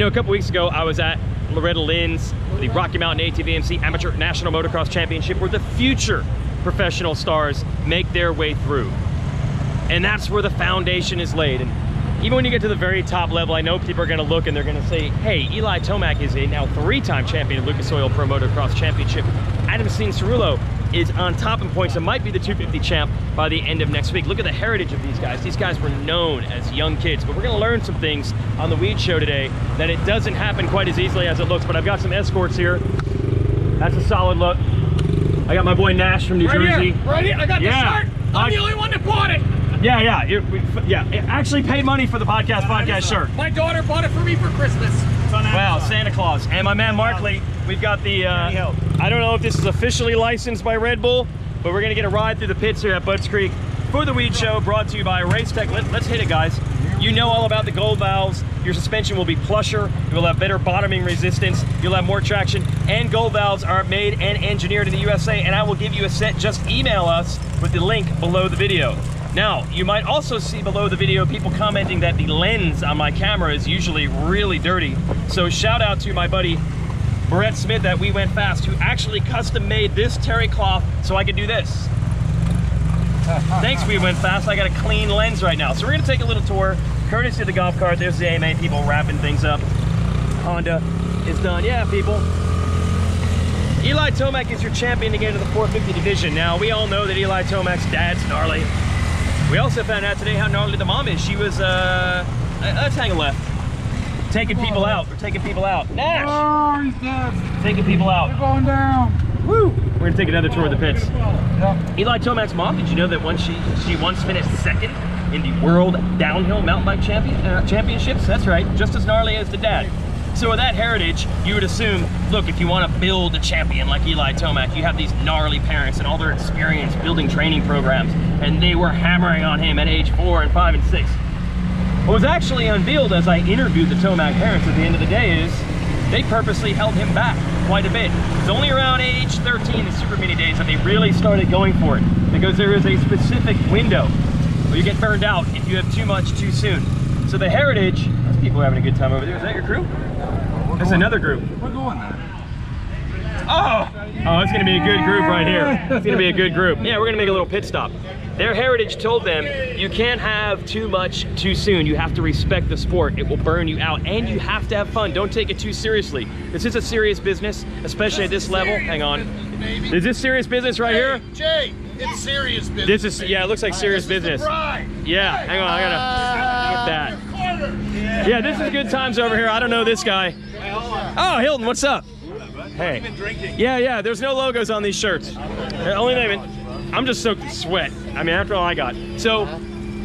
You know, a couple weeks ago, I was at Loretta Lynn's, the Rocky Mountain ATVMC Amateur National Motocross Championship, where the future professional stars make their way through. And that's where the foundation is laid. And even when you get to the very top level, I know people are gonna look and they're gonna say, hey, Eli Tomac is a now three-time champion of Lucas Oil Pro Motocross Championship. Adam Cianciarulo is on top in points and might be the 250 champ by the end of next week. Look at the heritage of these guys. These guys were known as young kids, but we're gonna learn some things on The Weege Show today that it doesn't happen quite as easily as it looks, but I've got some escorts here. That's a solid look. I got my boy Nash from New Jersey. Right here, I got the shirt. I'm the only one that bought it. Yeah. It actually paid money for the podcast shirt. My daughter bought it for me for Christmas. Wow, Santa Claus. And my man Markley, we've got the, I don't know if this is officially licensed by Red Bull, but we're gonna get a ride through the pits here at Budds Creek for The Weege Show, brought to you by Race Tech. Let's hit it, guys. You know all about the gold valves. Your suspension will be plusher. You will have better bottoming resistance. You'll have more traction. And gold valves are made and engineered in the USA, and I will give you a set. Just email us with the link below the video. Now, you might also see below the video people commenting that the lens on my camera is usually really dirty. So shout out to my buddy, Brett Smith at We Went Fast, who actually custom made this terry cloth so I could do this. Thanks, We Went Fast. I got a clean lens right now. So we're gonna take a little tour, courtesy of the golf cart. There's the AMA people wrapping things up. Honda is done, yeah, people. Eli Tomac is your champion again in the 450 division. Now, we all know that Eli Tomac's dad's gnarly. We also found out today how gnarly the mom is. She was, let's hang a left. Taking people out. We're taking people out. Nash! Oh, he's dead. Taking people out. They're going down. Woo! We're going to take another tour of the pits. Yep. Eli Tomac's mom, did you know that she once finished second in the World Downhill Mountain Bike Championships? That's right. Just as gnarly as the dad. So with that heritage, you would assume, look, if you want to build a champion like Eli Tomac, you have these gnarly parents and all their experience building training programs, and they were hammering on him at age 4 and 5 and 6. What was actually unveiled as I interviewed the Tomac parents at the end of the day is they purposely held him back quite a bit. It's only around age 13, the Super Mini days, that they really started going for it, because there is a specific window where you get burned out if you have too much too soon. So the heritage, those people are having a good time over there. Is that your crew? That's another group. We're going there. Oh, it's gonna be a good group right here. It's gonna be a good group. Yeah, we're gonna make a little pit stop. Their heritage told them, you can't have too much too soon. You have to respect the sport. It will burn you out, and you have to have fun. Don't take it too seriously. This is a serious business, especially at this level. Hang on. Is this serious business right here? Jay, it's serious business. This is, yeah, it looks like serious business. Yeah, hang on, I gotta get that. Yeah, this is good times over here. I don't know this guy. Oh, Hilton, what's up? Hey. Yeah, there's no logos on these shirts. Only name it. I'm just soaked in sweat. I mean, after all I got. So,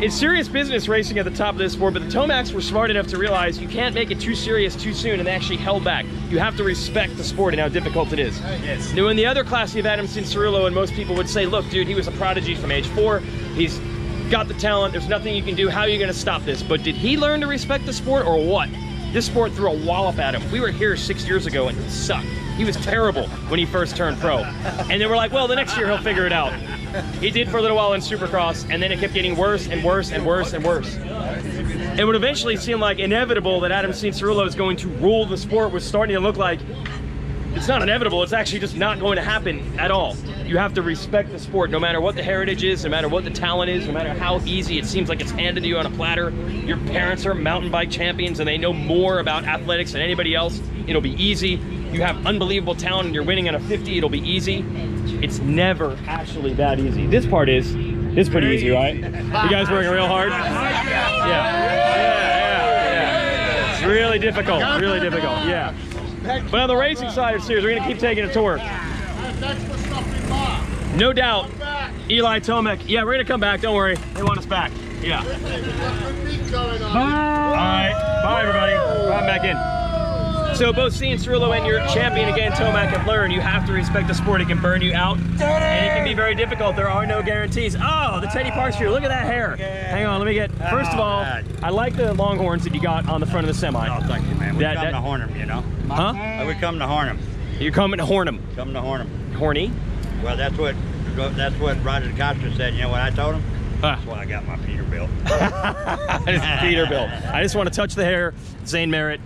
it's serious business racing at the top of this sport, but the Tomacs were smart enough to realize you can't make it too serious too soon, and they actually held back. You have to respect the sport and how difficult it is. Yes. Now, in the other class, you have Adam Cianciarulo, and most people would say, look, dude, he was a prodigy from age 4. He's got the talent, there's nothing you can do, how are you gonna stop this? But did he learn to respect the sport or what? This sport threw a wallop at him. We were here 6 years ago and it sucked. He was terrible when he first turned pro. And then we're like, well, the next year he'll figure it out. He did for a little while in Supercross, and then it kept getting worse and worse and worse and worse. It would eventually seem like inevitable that Adam Cianciarulo is going to rule the sport, was starting to look like it's not inevitable, it's actually just not going to happen at all. You have to respect the sport, no matter what the heritage is, no matter what the talent is, no matter how easy it seems like it's handed to you on a platter. Your parents are mountain bike champions and they know more about athletics than anybody else. It'll be easy. You have unbelievable talent and you're winning on a 50, it'll be easy. It's never actually that easy. This part is, it's pretty easy, right? You guys working real hard? Yeah. It's really difficult, yeah. But on the racing side of the series, we're going to keep taking a tour. No doubt, Eli Tomac. Yeah, we're going to come back. Don't worry. They want us back. Yeah. All right. Bye, everybody. Come back in. So both Cianciarulo and your champion, again, Tomac, have learned you have to respect the sport. It can burn you out, and it can be very difficult. There are no guarantees. Oh, the Teddy Parks here. Look at that hair. Hang on. Let me get, first of all, I like the longhorns that you got on the front of the semi. Oh, thank you, man. We got to horn them, you know. Huh? We come to Hornum. You're coming to Hornum. Come to Hornum. Horny? Well, that's what Roger DeCosta said. You know what I told him? That's why I got my Peterbilt. It's Peterbilt. I just want to touch the hair. Zane Merritt.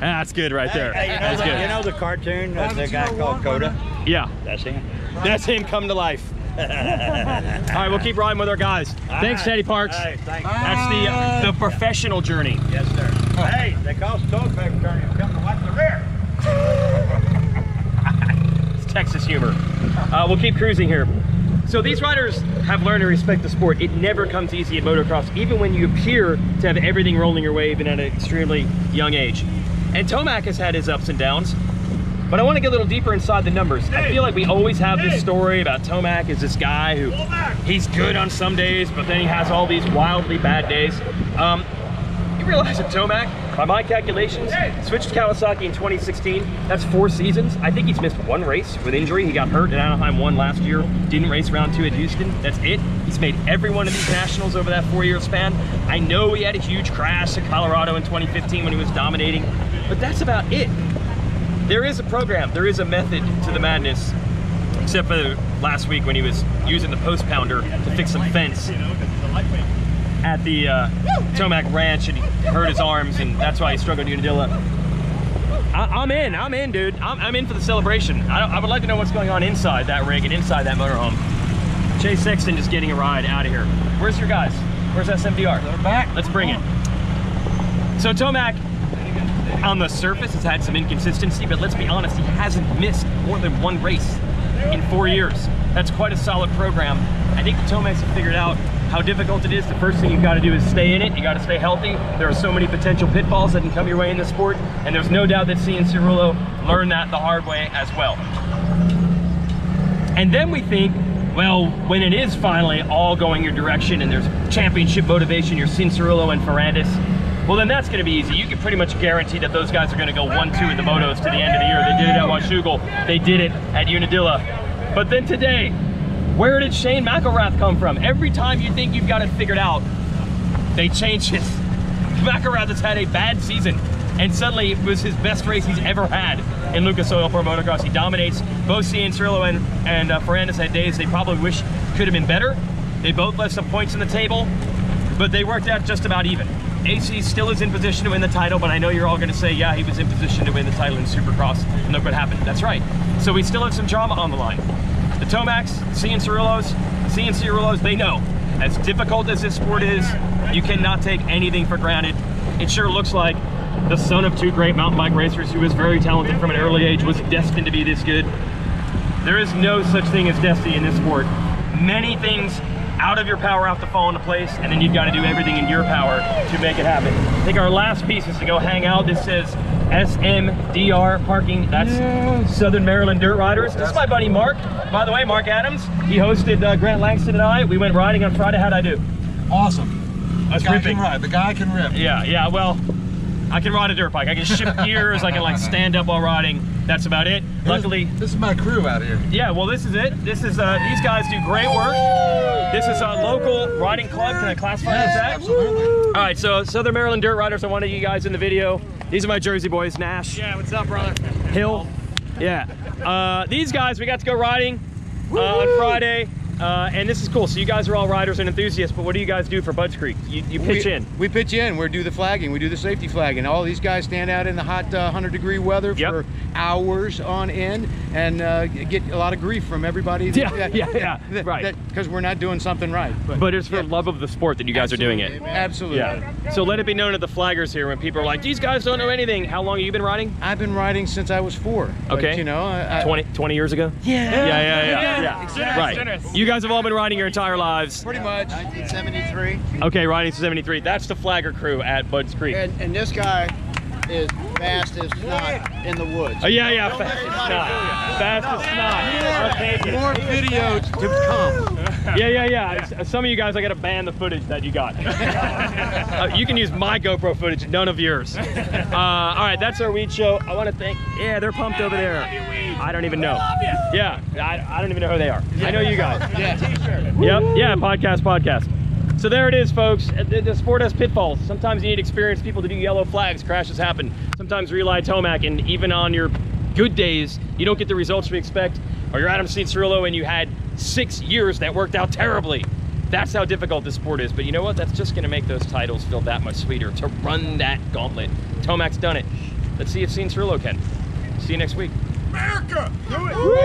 That's good right there. Hey, you know the cartoon of the guy called Coda? Yeah. That's him. That's him come to life. All right, we'll keep riding with our guys. Thanks, Teddy Parks. Right, thanks. That's the professional journey. Yes, sir. Oh. Hey, they call Stolbeck journey. Come to watch the rear. It's Texas humor. We'll keep cruising here. So these riders have learned to respect the sport. It never comes easy in motocross, even when you appear to have everything rolling your way, even at an extremely young age. And Tomac has had his ups and downs. But I want to get a little deeper inside the numbers. I feel like we always have this story about Tomac is this guy who, he's good on some days, but then he has all these wildly bad days. You realize that Tomac, by my calculations, switched to Kawasaki in 2016. That's 4 seasons. I think he's missed 1 race with injury. He got hurt at Anaheim 1 last year, didn't race round 2 at Houston. That's it. He's made every one of these nationals over that 4-year span. I know he had a huge crash at Colorado in 2015 when he was dominating, but that's about it. There is a program, there is a method to the madness, except for last week when he was using the post pounder to fix some fence at the Tomac Ranch, and he hurt his arms, and that's why he struggled to Unadilla. I'm in, dude. I'm in for the celebration. I would like to know what's going on inside that rig and inside that motorhome. Chase Sexton just getting a ride out of here. Where's your guys? Where's SMDR? They're back. Let's bring it. So Tomac, on the surface, has had some inconsistency, but let's be honest, he hasn't missed more than 1 race in 4 years. That's quite a solid program. I think the Tomacs have figured out how difficult it is. The first thing you've got to do is stay in it. You got to stay healthy. There are so many potential pitfalls that can come your way in the sport, and there's no doubt that Cianciarulo learned that the hard way as well. And then we think, well, when it is finally all going your direction and there's championship motivation, you're Cianciarulo and Ferrandis, well, then that's going to be easy. You can pretty much guarantee that those guys are going to go 1-2 in the motos to the end of the year. They did it at Washougal. They did it at Unadilla. But then today, where did Shane McElrath come from? Every time you think you've got it figured out, they change it. McElrath has had a bad season, and suddenly it was his best race he's ever had in Lucas Oil Pro Motocross. He dominates. Both Cianciarulo and Ferrandis had days they probably wish could have been better. They both left some points on the table, but they worked out just about even. AC still is in position to win the title, but I know you're all going to say, yeah, he was in position to win the title in Supercross, and look what happened. That's right. So we still have some drama on the line. The Tomacs, Cianciarulos, they know, as difficult as this sport is, you cannot take anything for granted. It sure looks like the son of 2 great mountain bike racers who was very talented from an early age was destined to be this good. There is no such thing as destiny in this sport. Many things out of your power have to fall into place, and then you've got to do everything in your power to make it happen. I think our last piece is to go hang out. This says SMDR parking. That's Southern Maryland Dirt Riders. This is my buddy Mark. By the way, Mark Adams. He hosted Grant Langston and I. We went riding on Friday. How'd I do? Awesome. That's ripping. The guy can rip. Yeah, yeah. Well, I can ride a dirt bike. I can shift gears. I can like stand up while riding. That's about it. Luckily, this is my crew out here. Yeah, well, this is it. This is these guys do great work. This is a local riding club. Can I classify as that? Absolutely. All right, so Southern Maryland Dirt Riders. I wanted you guys in the video. These are my Jersey boys, Nash. Yeah, what's up, brother? Hill. Yeah. These guys, we got to go riding on Friday. And this is cool. So you guys are all riders and enthusiasts, but what do you guys do for Budds Creek? You pitch in. We pitch in. We do the flagging. We do the safety flagging. All these guys stand out in the hot 100-degree weather for hours on end and get a lot of grief from everybody. Because we're not doing something right. But it's for love of the sport that you guys are doing it. Absolutely. Yeah. So let it be known to the flaggers here when people are like, these guys don't know anything. How long have you been riding? I've been riding since I was 4. Okay. But, you know, 20 years ago? Yeah. Yeah. Exactly. Right. Generous. You guys have all been riding your entire lives. Pretty much. 1973. Okay, riding 73. That's the flagger crew at Budds Creek. And this guy is fast as snot in the woods. Oh, yeah. Fast as snot. More video to come. Yeah. Some of you guys, I got to ban the footage that you got. You can use my GoPro footage, none of yours. All right, that's our Weege Show. I want to thank, they're pumped over there. I don't even know. Yeah, I don't even know who they are. I know you guys. Yeah, t-shirt. Yep, yeah, podcast. So there it is, folks. The sport has pitfalls. Sometimes you need experienced people to do yellow flags. Crashes happen. Sometimes rely Tomac, and even on your good days, you don't get the results you expect. Or you're Adam Cianciarulo and you had 6 years that worked out terribly. That's how difficult this sport is. But you know what? That's just going to make those titles feel that much sweeter, to run that gauntlet. Tomac's done it. Let's see if Cianciarulo can. See you next week. America! Do it!